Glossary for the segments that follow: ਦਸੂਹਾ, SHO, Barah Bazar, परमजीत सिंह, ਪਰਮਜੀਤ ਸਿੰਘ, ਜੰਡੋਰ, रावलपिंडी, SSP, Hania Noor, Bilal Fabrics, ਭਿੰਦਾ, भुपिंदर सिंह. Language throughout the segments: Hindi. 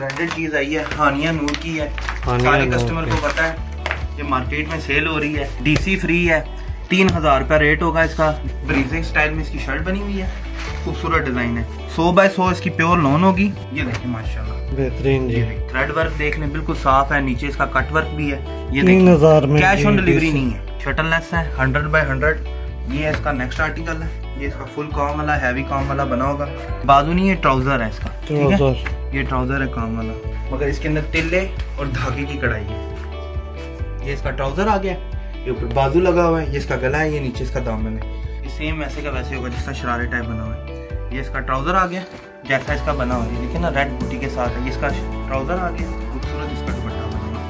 ब्रांडेड चीज आई है, हानिया नूर की है। सारे कस्टमर को पता है ये मार्केट में सेल हो रही है। डीसी फ्री है, 3000 रुपया रेट होगा इसका। ब्रीजिंग स्टाइल में इसकी शर्ट बनी हुई है, खूबसूरत डिजाइन है। 100 बाय 100 इसकी प्योर लोन होगी। ये देखिए माशाल्लाह बेहतरीन जी, थ्रेड वर्क देख लें बिल्कुल साफ है, नीचे इसका कट वर्क भी है। ये 3000 में कैश ऑन डिलीवरी नहीं है। शटलनेस है 100 बाय 100। ये इसका नेक्स्ट आर्टिकल है। ये इसका फुल काम वाला, हैवी काम वाला बना होगा। बाजू नहीं, ये ट्राउजर है इसका, ठीक है, ये ट्राउजर है काम वाला, मगर इसके अंदर तिल्ले और धागे की कढ़ाई है। ये इसका ट्राउजर आ गया, ये ऊपर बाजू लगा हुआ है, ये इसका गला है, ये नीचे इसका दामन है। सेम वैसे का वैसे होगा जैसा शरारे टाइप बना हुआ है। ये इसका ट्राउजर आ गया जैसा इसका बना हुआ है, देखिए ना, रेड बूटी के साथ है। ये इसका ट्राउजर आ गया, खूबसूरत इसका दुपट्टा बना हुआ है।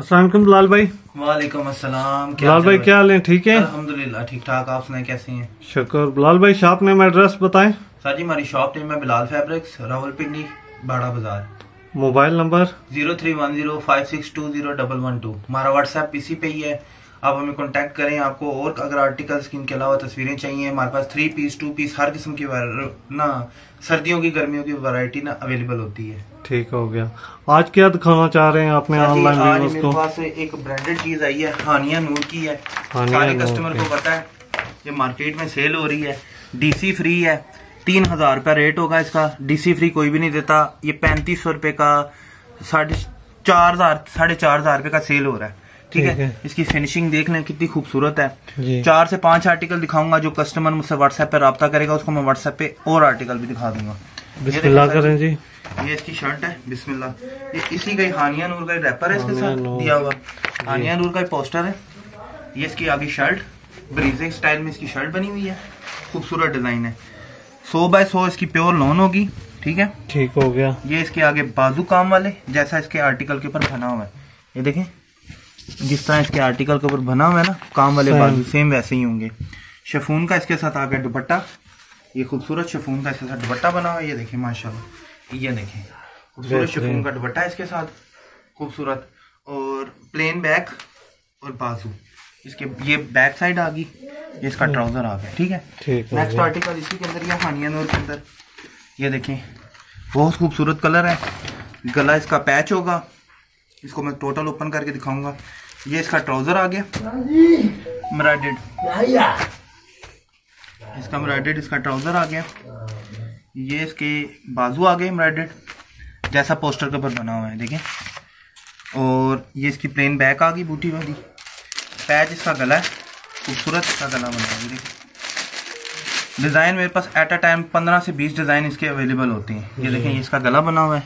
अस्सलाम वालेकुम बिलाल भाई। वालेकुम अस्सलाम बिलाल भाई, क्या हाल है? ठीक है अल्हम्दुलिल्लाह, ठीक ठाक। आप सुनाएं कैसे हैं? शुक्र। बिलाल भाई शॉप नेम एड्रेस बताएं। सर जी हमारी शॉप नेम है Bilal fabrics, रावलपिंडी, Bara Bazaar. Mobile number 031056201112। हमारा व्हाट्सएप इसी पे ही है, आप हमें कांटेक्ट करें। आपको और अगर आर्टिकल्स की, इनके अलावा तस्वीरें चाहिए, हमारे पास 3 पीस 2 पीस हर किस्म की ना, सर्दियों की गर्मियों की वैरायटी ना अवेलेबल होती है। ठीक हो गया। आज क्या दिखाना चाह रहे हैं आपने ऑनलाइन? आज मेरे पास एक ब्रांडेड चीज आई है, हानिया नूर की है। सारे कस्टमर को पता है ये मार्केट में सेल हो रही है। डीसी फ्री है, 3000 रुपया रेट होगा इसका। डीसी फ्री कोई भी नहीं देता। ये 3500 रुपये का, 4,500 4,500 रुपये का सेल हो रहा है, ठीक है। इसकी फिनिशिंग देख लें कितनी खूबसूरत है। 4 से 5 आर्टिकल दिखाऊंगा। जो कस्टमर मुझसे व्हाट्सएप पे राब्ता करेगा उसको मैं व्हाट्सएप पे और आर्टिकल भी दिखा दूंगा। बिस्मिल्लाह करें जी। ये इसकी शर्ट है, बिस्मिल्लाह। ये इसी का हानिया नूर का रैपर है, इसके साथ दिया हुआ हानिया नूर का पोस्टर है। ये इसकी आगे शर्ट, ब्रीजिंग स्टाइल में इसकी शर्ट बनी हुई है, खूबसूरत डिजाइन है। 100 बाय 100 इसकी प्योर लोन होगी, ठीक है। ठीक हो गया। ये इसके आगे बाजू काम वाले, जैसा इसके आर्टिकल के ऊपर बना हुआ है। ये देखें जिस तरह इसके आर्टिकल के ऊपर बना हुआ है ना, काम वाले बाजू सेम वैसे ही होंगे। शिफॉन का इसके साथ आ गया दुपट्टा, ये खूबसूरत शिफॉन का इसके साथ दुपट्टा बना हुआ है। ये देखें माशाल्लाह, ये देखें खूबसूरत शिफॉन का दुपट्टा इसके साथ, खूबसूरत। और प्लेन बैक और बाजू इसके, ये बैक साइड आ गई, इसका ट्राउजर आ गया, ठीक है। नेक्स्ट आर्टिकल इसी के अंदर, ये हानिया नूर के अंदर, ये देखें बहुत खूबसूरत कलर है। गला इसका पैच होगा, इसको मैं टोटल ओपन करके दिखाऊंगा। ये इसका ट्राउजर आ गया, एम्ब्रॉयडर्ड, इसका एम्ब्रॉयडर्ड इसका ट्राउजर आ गया। ये इसके बाजू आ गए एम्ब्रॉयडर्ड, जैसा पोस्टर के ऊपर बना हुआ है, देखें। और ये इसकी प्लेन बैक आ गई, बूटी वाली। पैच इसका गला है, खूबसूरत इसका गला बना है। देखिए डिज़ाइन मेरे पास एट अ टाइम 15 से 20 डिज़ाइन इसके अवेलेबल होते हैं। ये देखें, ये इसका गला बना हुआ है,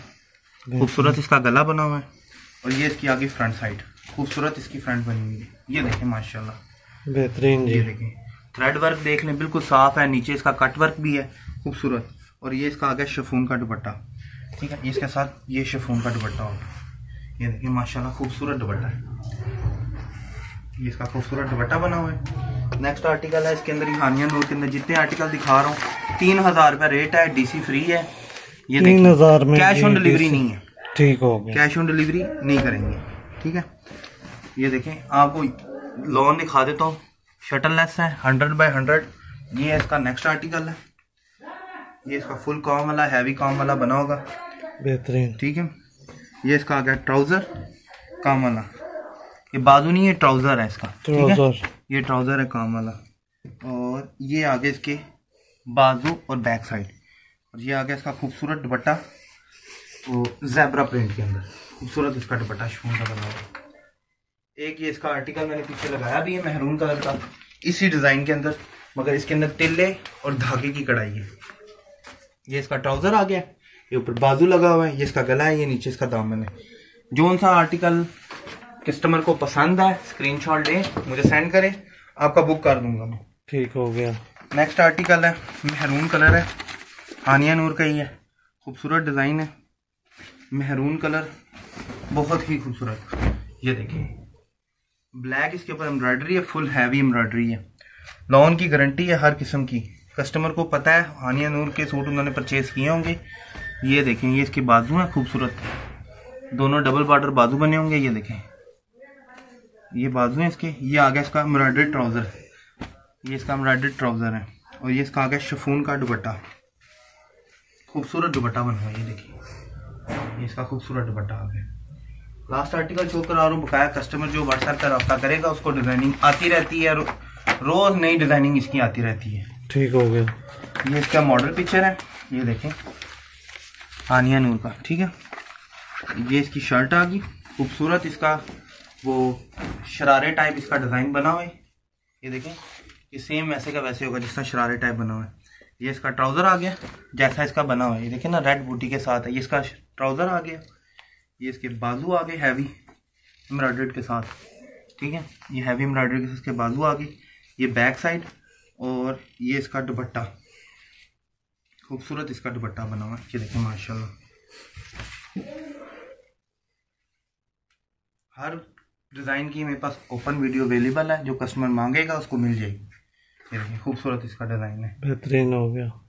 खूबसूरत इसका गला बना हुआ है। और ये इसकी आगे फ्रंट साइड, खूबसूरत इसकी फ्रंट बनी हुई है। ये देखें माशाल्लाह बेहतरीन। ये देखें थ्रेड वर्क देख लें बिल्कुल साफ है, नीचे इसका कट वर्क भी है, खूबसूरत। और ये इसका आगे शिफॉन का दुपट्टा, ठीक है। इसके साथ ये शिफॉन का दुपट्टा होगा। ये देखिए माशाल्लाह खूबसूरत दुपट्टा है, ये इसका खूबसूरत दुपट्टा बना हुआ है। नेक्स्ट आर्टिकल है, इसके अंदर हानिया नूर के अंदर जितने आर्टिकल दिखा रहा हूँ 3000 रुपया रेट है, डीसी फ्री है। ये 3000 में कैश ऑन डिलीवरी नहीं है, ठीक हो गया, कैश ऑन डिलीवरी नहीं करेंगे, ठीक है। ये देखें आपको लॉन दिखा देता हूँ। शटलनेस है 100 बाय 100। ये इसका नेक्स्ट आर्टिकल है। ये इसका फुल काम वाला, हैवी काम वाला बना होगा, बेहतरीन, ठीक है। ये इसका आ गया ट्राउजर काम वाला, ये बाजू नहीं, ये ट्राउजर है इसका, ठीक है। ये ट्राउजर है काम वाला। और ये आगे इसके बाजू और बैक साइड। और ये आगे इसका खूबसूरत दुपट्टा, तो ज़ेब्रा प्रिंट के अंदर खूबसूरत इसका दुपट्टा शिफॉन का बना हुआ। एक ये इसका आर्टिकल मैंने पीछे लगाया भी है, मेहरून कलर का, इसी डिज़ाइन के अंदर, मगर इसके अंदर तिल्ले और धागे की कढ़ाई है। ये इसका ट्राउजर आ गया, ये ऊपर बाजू लगा हुआ है, ये इसका गला है, ये नीचे इसका दामन है। जो सा आर्टिकल कस्टमर को पसंद है स्क्रीनशॉट लें, मुझे सेंड करें, आपका बुक कर दूंगा मैं। ठीक हो गया। नेक्स्ट आर्टिकल है, मेहरून कलर है, हानिया नूर का ही है, खूबसूरत डिज़ाइन है, मेहरून कलर, बहुत ही खूबसूरत। ये देखिए ब्लैक इसके ऊपर एम्ब्रॉयडरी है, फुल हैवी एम्ब्रॉयडरी है। लॉन की गारंटी है हर किस्म की, कस्टमर को पता है हानिया नूर के सूट उन्होंने परचेज़ किए होंगे। ये देखें ये इसके बाजू हैं, खूबसूरत दोनों डबल बॉर्डर बाजू बने होंगे। ये देखें ये बाजू है इसके। ये आ गया इसका एम्ब्रॉयडरी ट्राउजर, ये इसका एम्ब्रॉयडर्ड ट्राउज़र है और ये इसका आ गया शिफॉन का दुपट्टा, खूबसूरत दुपट्टा बना हुआ है। ये देखिए, ये इसका खूबसूरत दुपट्टा आ गया। लास्ट आर्टिकल शो करा रहा हूँ। बकाया कस्टमर जो व्हाट्सएप पर रब्ता करेगा उसको डिज़ाइनिंग आती रहती है, रोज़ नई डिज़ाइनिंग इसकी आती रहती है। ठीक हो गया। ये इसका मॉडल पिक्चर है, ये देखें हानिया नूर का। ठीक है, ये इसकी शर्ट आ गई, खूबसूरत इसका वो शरारे टाइप इसका डिज़ाइन बना हुआ है। ये देखें, ये सेम वैसे का वैसे होगा जिसका शरारे टाइप बना हुआ है। ये इसका ट्राउज़र आ गया जैसा इसका बना हुआ है, ये देखें ना, रेड बूटी के साथ है। ये इसका ट्राउज़र आ गया, ये इसके बाजू आ गए हैवी एम्ब्रॉयडर्ड के साथ। ठीक है, ये हैवी एम्ब्रॉयडर्ड के साथ इसके बाजू आ गए। ये बैक साइड और ये इसका दुपट्टा, खूबसूरत इसका दुपट्टा बना हुआ है। ये देखें माशाल्लाह, हर डिज़ाइन की मेरे पास ओपन वीडियो अवेलेबल है, जो कस्टमर मांगेगा उसको मिल जाएगी। ये देखिए खूबसूरत इसका डिज़ाइन है, बेहतरीन हो गया।